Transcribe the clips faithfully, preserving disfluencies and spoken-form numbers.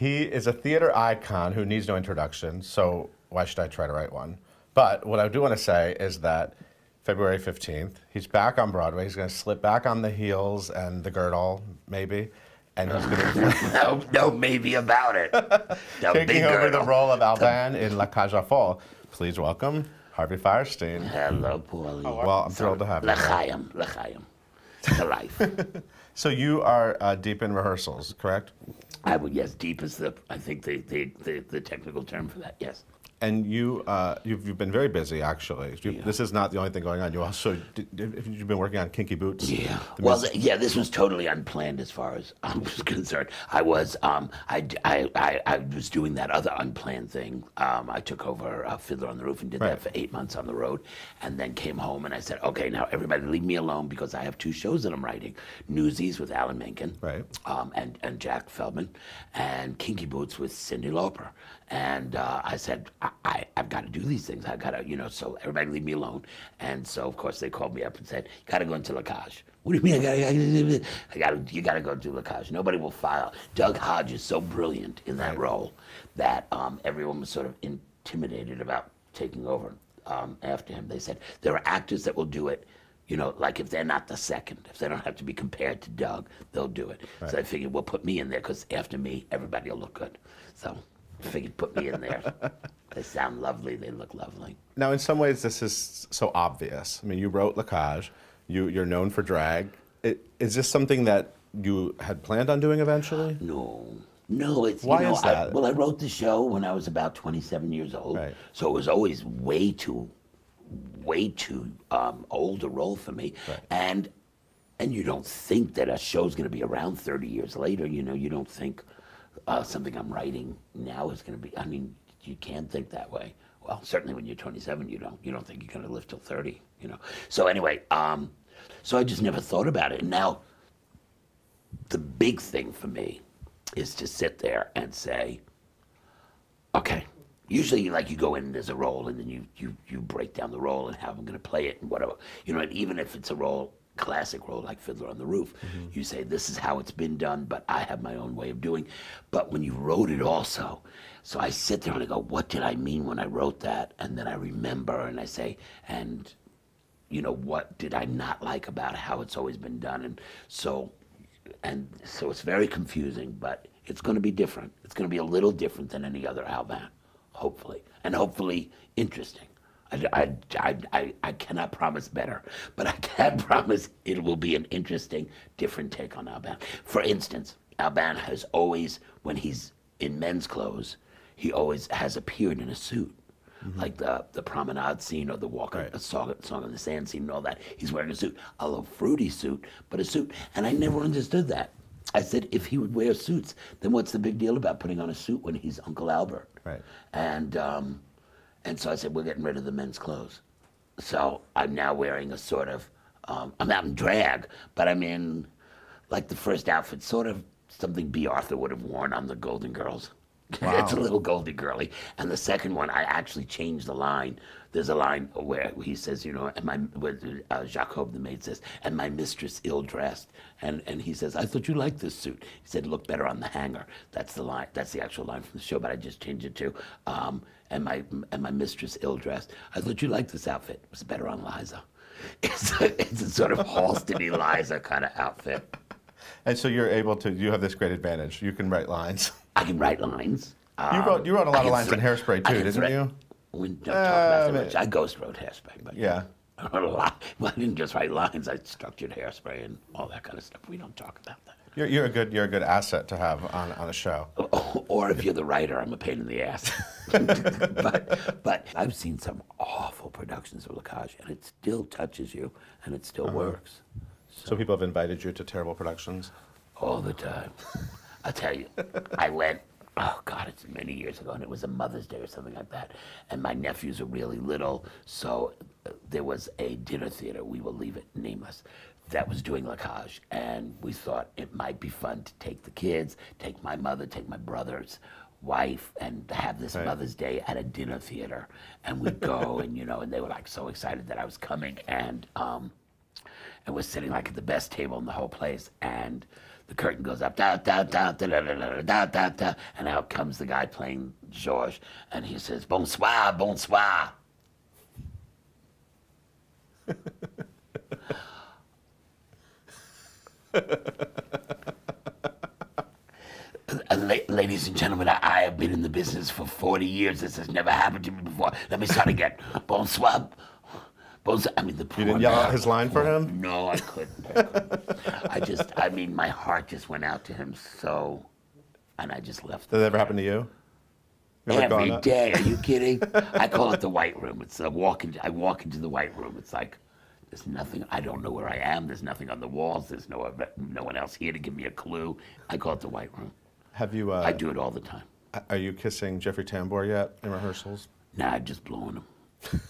He is a theater icon who needs no introduction, so why should I try to write one? But what I do want to say is that February fifteenth, he's back on Broadway. He's going to slip back on the heels and the girdle, maybe. And he's going to... no, no maybe about it. No, taking over girdle. The role of Alban in La Cage aux Folles. Please welcome Harvey Fierstein. Hello, Paulie. Oh, well, I'm thrilled to have you. L'chaim, l'chaim. To life. So you are uh, deep in rehearsals, correct? I would, yes. Deep is the, I think, the, the, the, the technical term for that, yes. And you, uh, you've, you've been very busy, actually. You, yeah. This is not the only thing going on. You also, did, you've been working on Kinky Boots. Yeah. Well, the, yeah, this was totally unplanned as far as I was concerned. I was, um, I, I, I, I was doing that other unplanned thing. Um, I took over uh, Fiddler on the Roof and did right. that for eight months on the road, and then came home and I said, okay, now everybody leave me alone because I have two shows that I'm writing: Newsies with Alan Menken, right, um, and and Jack Feldman, and Kinky Boots with Cyndi Lauper. And uh, I said, I, I, I've got to do these things. I've got to, you know, so everybody leave me alone. And so, of course, they called me up and said, you got to go into La Cage. What do you mean? I got to, you got to go do La Cage. Nobody will file. Doug Hodge is so brilliant in that right. role that um, everyone was sort of intimidated about taking over um, after him. They said, there are actors that will do it. You know, like if they're not the second, if they don't have to be compared to Doug, they'll do it. Right. So I figured, well, put me in there because after me, everybody will look good. So. I figured put me in there. They sound lovely, they look lovely. Now in some ways this is so obvious. I mean, you wrote La Cage, you, you're known for drag. It, is this something that you had planned on doing eventually? No. No, it's, Why you know, is that? I, well, I wrote the show when I was about twenty-seven years old, right. so it was always way too, way too um, old a role for me. Right. And, and you don't think that a show's gonna be around thirty years later, you know, you don't think, Uh, something I'm writing now is going to be, I mean, you can't think that way. Well, certainly when you're twenty-seven, you don't, you don't think you're going to live till thirty, you know. So anyway, um, so I just never thought about it. And now, the big thing for me is to sit there and say, okay, usually like you go in and there's a role and then you, you, you break down the role and how I'm going to play it and whatever. You know, and even if it's a role, classic role like Fiddler on the Roof, mm-hmm. you say this is how it's been done, but I have my own way of doing. But when you wrote it also, so I sit there and I go, what did I mean when I wrote that? And then I remember and I say, and you know, what did I not like about how it's always been done? And so, and so it's very confusing, but it's going to be different. It's going to be a little different than any other Alban, hopefully, and hopefully interesting. I, I, I, I cannot promise better, but I can promise it will be an interesting, different take on Alban. For instance, Alban has always, when he's in men's clothes, he always has appeared in a suit. Mm-hmm. Like the, the promenade scene or the walk on, right. a song, song on the Sand scene and all that. He's wearing a suit, a little fruity suit, but a suit. And I never understood that. I said, if he would wear suits, then what's the big deal about putting on a suit when he's Uncle Albert? Right. And, um... And so I said, we're getting rid of the men's clothes. So I'm now wearing a sort of, um, I'm not in drag, but I'm in, like the first outfit, sort of something B. Arthur would have worn on the Golden Girls. Wow. It's a little Goldie girly. And the second one, I actually changed the line. There's a line where he says, you know, and my, where, uh, Jacob, the maid, says, and my mistress ill-dressed. And, and he says, I thought you liked this suit. He said, look better on the hanger. That's the line, that's the actual line from the show, but I just changed it to, um, and my and my mistress ill-dressed. I thought you liked this outfit. It was better on Liza. It's a, it's a sort of Halston-y Liza kind of outfit. And so you're able to, you have this great advantage. You can write lines. I can write lines. Um, you, wrote, you wrote a lot of lines in Hairspray, too, didn't you? We don't talk about so much. I ghost wrote Hairspray, but yeah. I wrote a lot. Well, I didn't just write lines. I structured Hairspray and all that kind of stuff. We don't talk about that. You're, you're, a, good, you're a good asset to have on, on a show. Or, or if you're the writer, I'm a pain in the ass. but, but I've seen some awful productions of La Cage, and it still touches you, and it still uh-huh. works. So. so people have invited you to terrible productions? All the time. I'll tell you, I went, oh God, it's many years ago, and it was a Mother's Day or something like that, and my nephews are really little, so uh, there was a dinner theater, we will leave it nameless, that was doing La Cage, and we thought it might be fun to take the kids, take my mother, take my brother's wife, and have this right. Mother's Day at a dinner theater, and we'd go, and you know, and they were like so excited that I was coming, and um, and we're sitting like at the best table in the whole place, and the curtain goes up, da, da, da, da, da, da, da, da, da, and out comes the guy playing Georges, and he says, bonsoir, bonsoir. Ladies and gentlemen, I have been in the business for forty years. This has never happened to me before. Let me start again. Bonsoir. Bonsoir. I mean, the poor. You didn't yell out his line for him? No, I couldn't. I just, I mean, my heart just went out to him so, and I just left. Did that ever happen to you? Every day. Are you kidding? I call it the white room. It's I walk into, I walk into the white room. It's like, there's nothing, I don't know where I am. There's nothing on the walls. There's no, no one else here to give me a clue. I call it the white room. Have you? Uh, I do it all the time. Are you kissing Jeffrey Tambor yet in rehearsals? Nah, I'm just blowing him.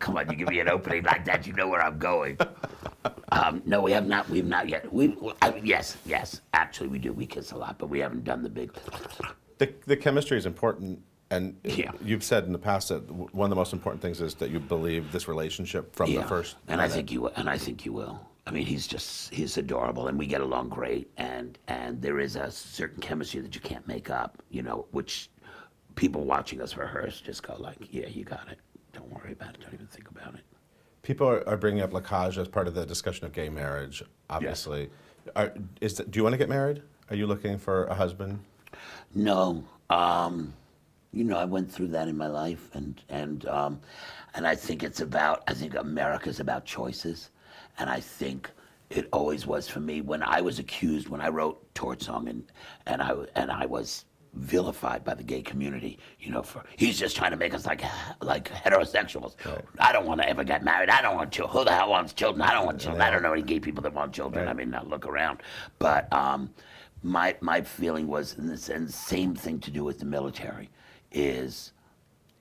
Come on, you give me an opening like that, you know where I'm going. Um, no, we have not. We have not yet. We I mean, yes, yes. Actually, we do. We kiss a lot, but we haven't done the big. The the chemistry is important. And yeah. You've said in the past that one of the most important things is that you believe this relationship from yeah. the first. And I think you and I think you will. I mean, he's just he's adorable, and we get along great. And and there is a certain chemistry that you can't make up, you know, which people watching us rehearse just go like, yeah, you got it. Don't worry about it. Don't even think about it. People are, are bringing up La Cage as part of the discussion of gay marriage. Obviously, yes. are, is the, do you want to get married? Are you looking for a husband? No. Um, You know, I went through that in my life, and and um, and I think it's about. I think America's about choices, and I think it always was for me. When I was accused, when I wrote Torch Song, and and I and I was vilified by the gay community, you know, for he's just trying to make us like like heterosexuals. Right. I don't want to ever get married. I don't want children. Who the hell wants children? I don't want children. Yeah. I don't know any gay people that want children. Right. I mean, now look around, but um, my my feeling was, and the same thing to do with the military. Is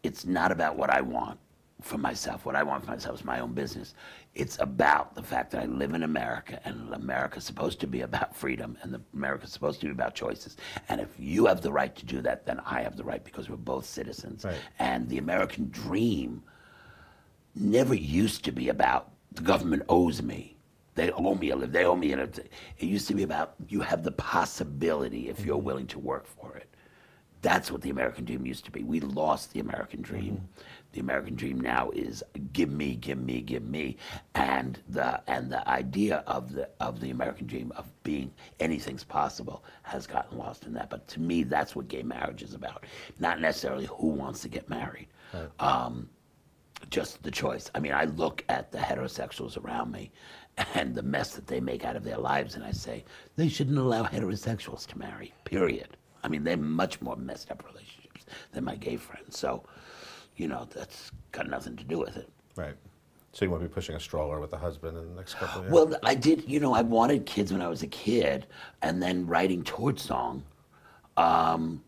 it's not about what I want for myself. What I want for myself is my own business. It's about the fact that I live in America, and America's supposed to be about freedom, and America's supposed to be about choices. And if you have the right to do that, then I have the right, because we're both citizens. Right. And the American dream never used to be about the government owes me. They owe me a live. They owe me a. It used to be about you have the possibility if you're willing to work for it. That's what the American dream used to be. We lost the American dream. Mm-hmm. The American dream now is give me, give me, give me, and the and the idea of the of the American dream of being anything's possible has gotten lost in that. But to me, that's what gay marriage is about. Not necessarily who wants to get married, right. um, just the choice. I mean, I look at the heterosexuals around me and the mess that they make out of their lives, and I say they shouldn't allow heterosexuals to marry. Period. I mean, they're much more messed up relationships than my gay friends. So, you know, that's got nothing to do with it. Right. So you won't be pushing a stroller with a husband in the next couple of years? Well, I did, you know, I wanted kids when I was a kid, and then writing Torch Song um,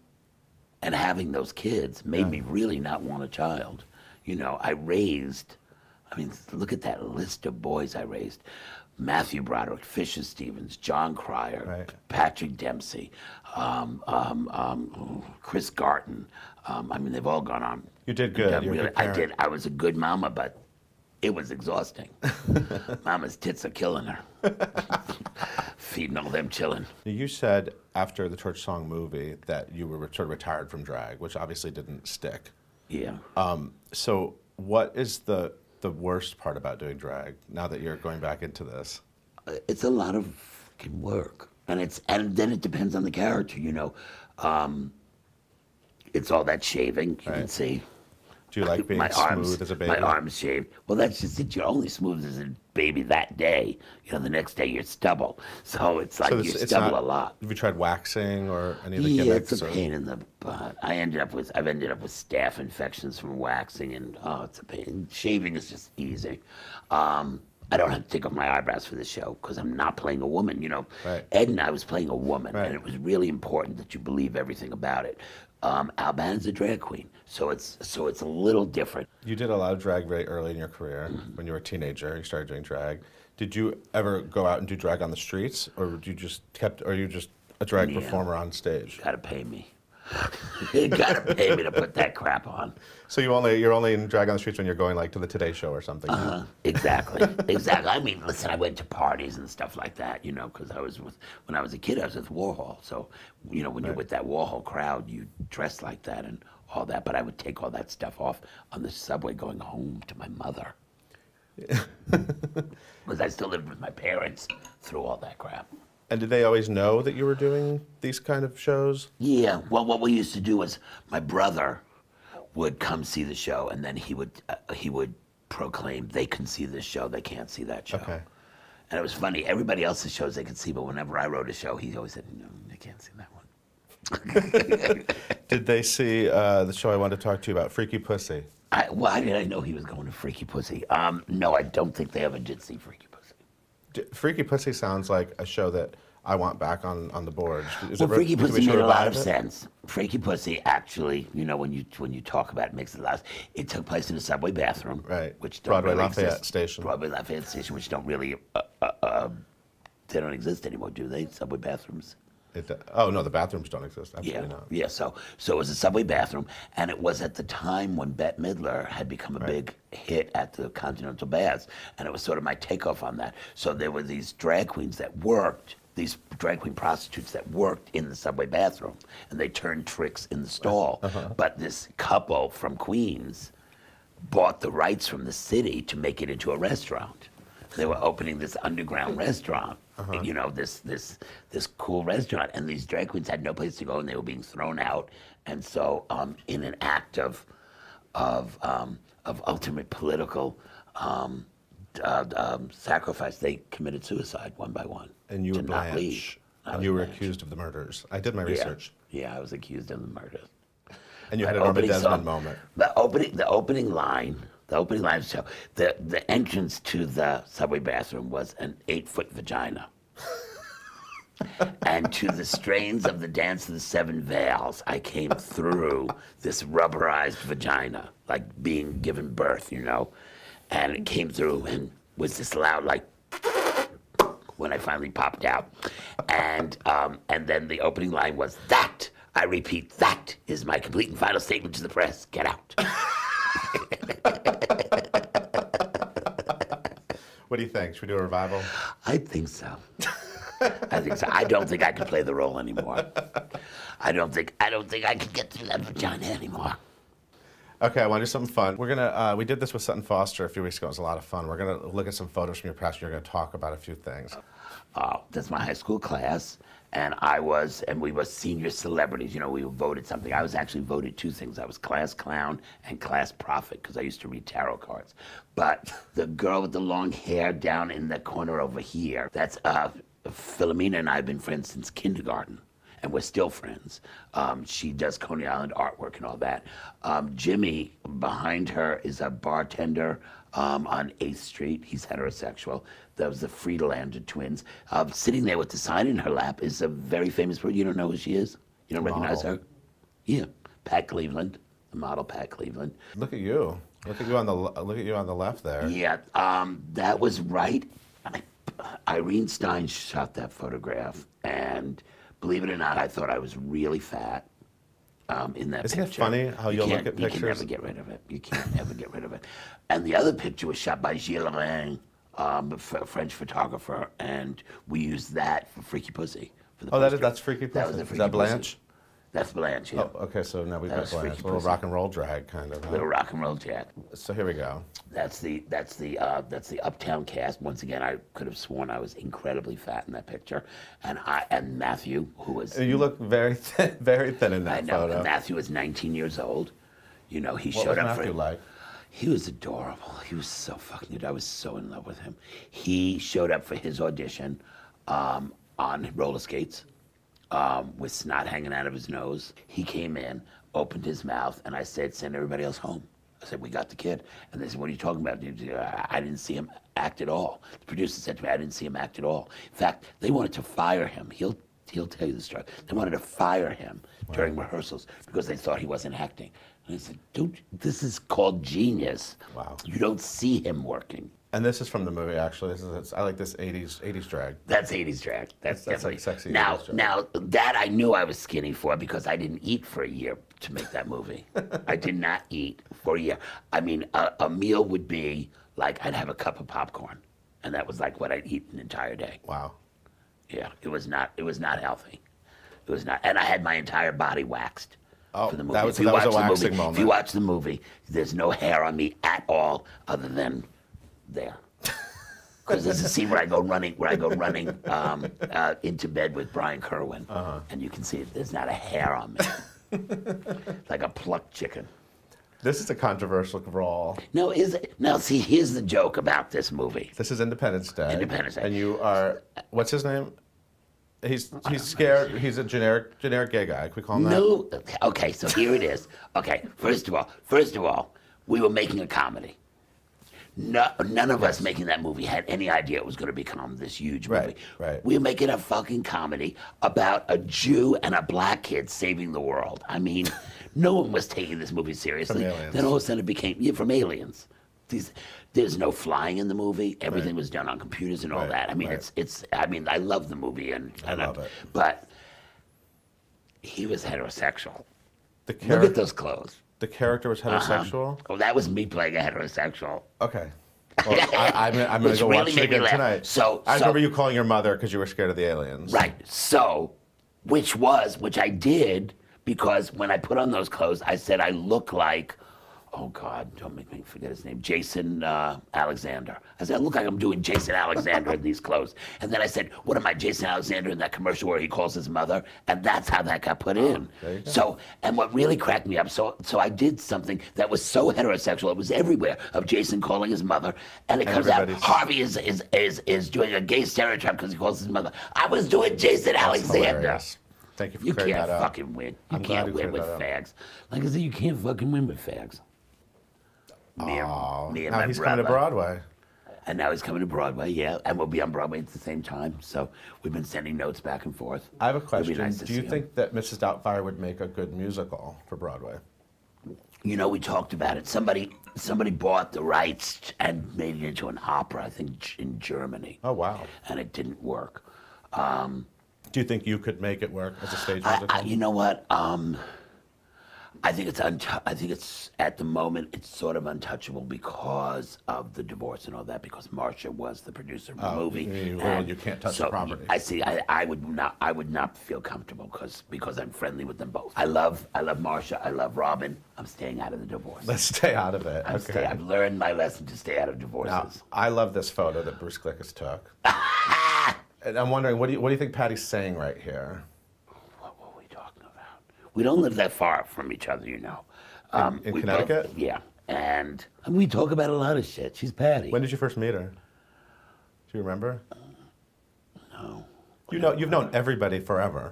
and having those kids made yeah. me really not want a child. You know, I raised, I mean, look at that list of boys I raised. Matthew Broderick, Fisher Stevens, John Cryer, right. Patrick Dempsey, um, um, um, Chris Garton. Um, I mean, they've all gone on. You did good. You're really, a good parent. I did. I was a good mama, but it was exhausting. Mama's tits are killing her. Feeding all them chilling. You said after the Torch Song movie that you were sort of retired from drag, which obviously didn't stick. Yeah. Um, so what is the... the worst part about doing drag now that you're going back into this? It's a lot of fucking work, and it's and then it depends on the character, you know. Um, it's all that shaving you right. can see. Do you like being my smooth arms, as a baby? My arms shaved. Well, that's just it. You're only smooth as a baby that day. You know, the next day you're stubble. So it's like so this, you it's stubble not, a lot. Have you tried waxing or any of the yeah, gimmicks? Yeah, it's a or? pain in the butt. I ended up with I've ended up with staph infections from waxing, and oh, it's a pain. Shaving is just easy. Um, I don't have to take off my eyebrows for the show because I'm not playing a woman. You know, right. Ed and I was playing a woman, right. and it was really important that you believe everything about it. Um, Alban's a drag queen, so it's so it's a little different. You did a lot of drag very early in your career. Mm-hmm. When you were a teenager, you started doing drag. Did you ever go out and do drag on the streets, or did you just kept? Or you just a drag yeah. performer on stage? You gotta pay me. You gotta pay me to put that crap on. So you only you're only in drag on the streets when you're going like to the Today Show or something. Uh-huh. Exactly, exactly. I mean, listen, I went to parties and stuff like that, you know, because I was with when I was a kid, I was with Warhol. So, you know, when right. you're with that Warhol crowd, you dress like that and all that. But I would take all that stuff off on the subway going home to my mother, because I still lived with my parents through all that crap. And did they always know that you were doing these kind of shows? Yeah. Well, what we used to do was my brother would come see the show, and then he would uh, he would proclaim, "They can see this show. They can't see that show." Okay. And it was funny. Everybody else's shows they could see, but whenever I wrote a show, he always said, "No, they can't see that one." Did they see uh, the show I wanted to talk to you about, Freaky Pussy? I, well, I didn't know he was going to Freaky Pussy. Um, no, I don't think they ever did see Freaky Pussy. Freaky Pussy sounds like a show that I want back on, on the board. Is well, it, Freaky Pussy made a lot of it? sense. Freaky Pussy actually, you know, when you when you talk about it, makes a lot of, it took place in a subway bathroom. Right. Which don't Broadway really Lafayette exist. Station. Broadway Lafayette Station, which don't really, uh, uh, uh, they don't exist anymore, do they? Subway bathrooms? It, oh, no, the bathrooms don't exist. Absolutely yeah. not. Yeah, so, so it was a subway bathroom, and it was at the time when Bette Midler had become a right. big hit at the Continental Baths, and it was sort of my takeoff on that. So there were these drag queens that worked, these drag queen prostitutes that worked in the subway bathroom, and they turned tricks in the stall. Uh-huh. But this couple from Queens bought the rights from the city to make it into a restaurant. They were opening this underground restaurant. Uh-huh. You know, this this this cool restaurant, and these drag queens had no place to go, and they were being thrown out. And so, um, in an act of of um, of ultimate political um, uh, um, sacrifice, they committed suicide one by one. And you were Blanche. And you were Blanche. accused of the murders. I did my research. Yeah, yeah I was accused of the murders. And you had an Norma Desmond moment. The opening, the opening line. The opening live show, the, the entrance to the subway bathroom was an eight-foot vagina. And to the strains of the Dance of the Seven Veils, I came through this rubberized vagina, like being given birth, you know? And it came through and was this loud, like, when I finally popped out. And, um, and then the opening line was, "That, I repeat, that is my complete and final statement to the press. Get out." What do you think? Should we do a revival? I think so. I think so. I don't think I can play the role anymore. I don't think I don't think I can get through that vagina anymore. Okay, I want to do something fun. We're gonna uh, we did this with Sutton Foster a few weeks ago. It was a lot of fun. We're gonna look at some photos from your past. You're gonna talk about a few things. Uh, that's my high school class, and I was and we were senior celebrities. You know, we voted something. I was actually voted two things. I was class clown and class prophet because I used to read tarot cards. But the girl with the long hair down in the corner over here, that's uh, Philomena, and I have been friends since kindergarten, and we're still friends. Um, she does Coney Island artwork and all that. Um, Jimmy, behind her, is a bartender um, on eighth street. He's heterosexual. That was the Friedlander twins. Uh, sitting there with the sign in her lap is a very famous person. You don't know who she is? You don't recognize her? Yeah, Pat Cleveland, the model Pat Cleveland. Look at you. Look at you on the look at you on the left there. Yeah, um, that was right. I, Irene Stein shot that photograph, and believe it or not, I thought I was really fat um, in that Isn't picture. Isn't it funny how you you'll look at pictures? You can never get rid of it. You can't ever get rid of it. And the other picture was shot by Gilles LeRain, um, a French photographer, and we used that for Freaky Pussy. For the oh, that is, that's Freaky Pussy. That was the Freaky Is that Blanche? Pussy. That's Blanche, yeah. Oh, okay, so now we've got Blanche. A little rock and roll drag, kind of. Huh? Little rock and roll drag. So here we go. That's the that's the uh, that's the Uptown cast. Once again, I could have sworn I was incredibly fat in that picture, and I and Matthew, who was you look very thin, very thin in that I know, photo. And Matthew was nineteen years old. You know, he what showed was up Matthew for. Matthew like? He was adorable. He was so fucking good. I was so in love with him. He showed up for his audition um, on roller skates. Um, with snot hanging out of his nose. He came in, opened his mouth, and I said, "Send everybody else home." I said, "We got the kid." And they said, "What are you talking about?" I didn't see him act at all. The producer said to me, "I didn't see him act at all." In fact, they wanted to fire him. He'll, he'll tell you the story. They wanted to fire him wow. during rehearsals because they thought he wasn't acting. And I said, "Don't. This is called genius. Wow. You don't see him working." And this is from the movie, actually. This is it's, I like this eighties eighties drag. That's eighties drag. That's, that's like sexy. Now, eighties drag. Now that I knew I was skinny for because I didn't eat for a year to make that movie. I did not eat for a year. I mean, a, a meal would be like I'd have a cup of popcorn, and that was like what I'd eat an entire day. Wow. Yeah, it was not. It was not healthy. It was not. And I had my entire body waxed. Oh, for the movie. that was, that was a waxing movie, moment. If you watch the movie, there's no hair on me at all, other than. There, because there's a scene where I go running, where I go running um, uh, into bed with Brian Kerwin, uh-huh. and you can see it, there's not a hair on me, like a plucked chicken. This is a controversial role. No, is it? Now, see, here's the joke about this movie. This is Independence Day. Independence Day. And you are, what's his name? He's he's scared. He's a generic generic gay guy. Can we call him no. that? No. Okay, so here it is. Okay, first of all, first of all, we were making a comedy. No, none of yes. us making that movie had any idea it was going to become this huge movie. Right, right. We're making a fucking comedy about a Jew and a black kid saving the world. I mean, no one was taking this movie seriously. Then all of a sudden it became, yeah, from Aliens. These, there's no flying in the movie. Everything right. was done on computers and all right, that. I mean, right. it's, it's, I mean, I love the movie. and, and I love I, it. But he was heterosexual. The Look at those clothes. The character was heterosexual? Uh-huh. Oh, that was me playing a heterosexual. Okay. Well, I, I'm, I'm going to go really watch it again tonight. So, I so, remember you calling your mother because you were scared of the aliens. Right. So, which was, which I did, because when I put on those clothes, I said I look like, oh, God, don't make me forget his name, Jason uh, Alexander. I said, I look like I'm doing Jason Alexander in these clothes. And then I said, what am I, Jason Alexander, in that commercial where he calls his mother? And that's how that got put in. Oh, so, and what really cracked me up, so so I did something that was so heterosexual, it was everywhere, of Jason calling his mother, and it comes Everybody's... out, Harvey is, is, is, is doing a gay stereotype because he calls his mother. I was doing Jason that's Alexander. Hilarious. Thank you for you clearing that up. You can't fucking win. You I'm can't you win with fags. Like I said, you can't fucking win with fags. Me and, oh, me and now my he's brother. coming to Broadway. And now he's coming to Broadway, yeah. And we'll be on Broadway at the same time. So we've been sending notes back and forth. I have a question. Nice Do you think him. that Missus Doubtfire would make a good musical for Broadway? You know, we talked about it. Somebody somebody bought the rights and made it into an opera, I think, in Germany. Oh, wow. And it didn't work. Um, Do you think you could make it work as a stage musical? I, I, you know what? Um, I think it's untu I think it's at the moment it's sort of untouchable because of the divorce and all that. Because Marcia was the producer of the oh, movie. You, well, you can't touch so the property. I see. I, I would not. I would not feel comfortable because because I'm friendly with them both. I love. I love Marcia. I love Robin. I'm staying out of the divorce. Let's stay out of it. I'm okay. Stay, I've learned my lesson to stay out of divorces. Now, I love this photo that Bruce Glickas took. And I'm wondering what do you what do you think Patty's saying right here? We don't live that far from each other, you know. Um, in in Connecticut? Both, yeah. And, and we talk about a lot of shit. She's Patty. When did you first meet her? Do you remember? Uh, no. You know, you've known everybody forever.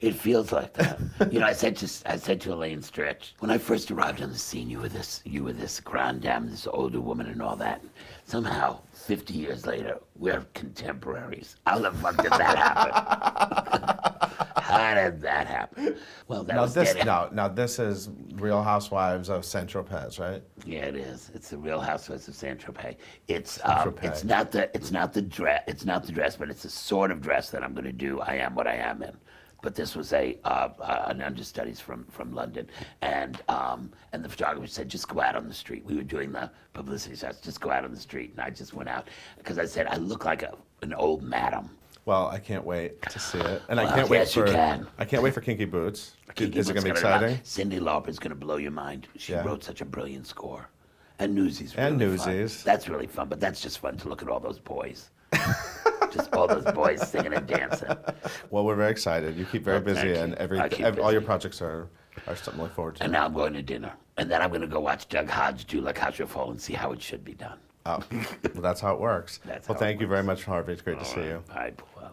It feels like that. You know, I said to I said to Elaine Stritch, when I first arrived on the scene, you were this you were this grand dame, this older woman, and all that. Somehow, fifty years later, we're contemporaries. How the fuck did that happen? How did that happen? Well, that now was this now, now this is Real Housewives of Saint-Tropez, right? Yeah, it is. It's the Real Housewives of Saint-Tropez. It's um, it's not the it's not the dress it's not the dress, but it's the sort of dress that I'm going to do. I am what I am in. But this was a uh, uh, an understudies from from London, and um, and the photographer said, just go out on the street. We were doing the publicity shots. Just go out on the street, and I just went out because I said I look like a, an old madam. Well, I can't wait to see it, and well, I can't yes, wait for can. I can't wait for Kinky Boots. Kinky Is Boots it going to be exciting? Cyndi Lauper is going to blow your mind. She yeah. wrote such a brilliant score, and Newsies. Really and Newsies. Fun. That's really fun, but that's just fun to look at all those boys. Just all those boys singing and dancing. Well, we're very excited. You keep very well, busy, and every, every all your projects are, are something to look forward to. And now I'm going to dinner, and then I'm going to go watch Doug Hodge do La Cage aux Folles and see how it should be done. Oh, well, that's how it works. That's well, thank it works. you very much, Harvey. It's great all to right. see you. All right, well,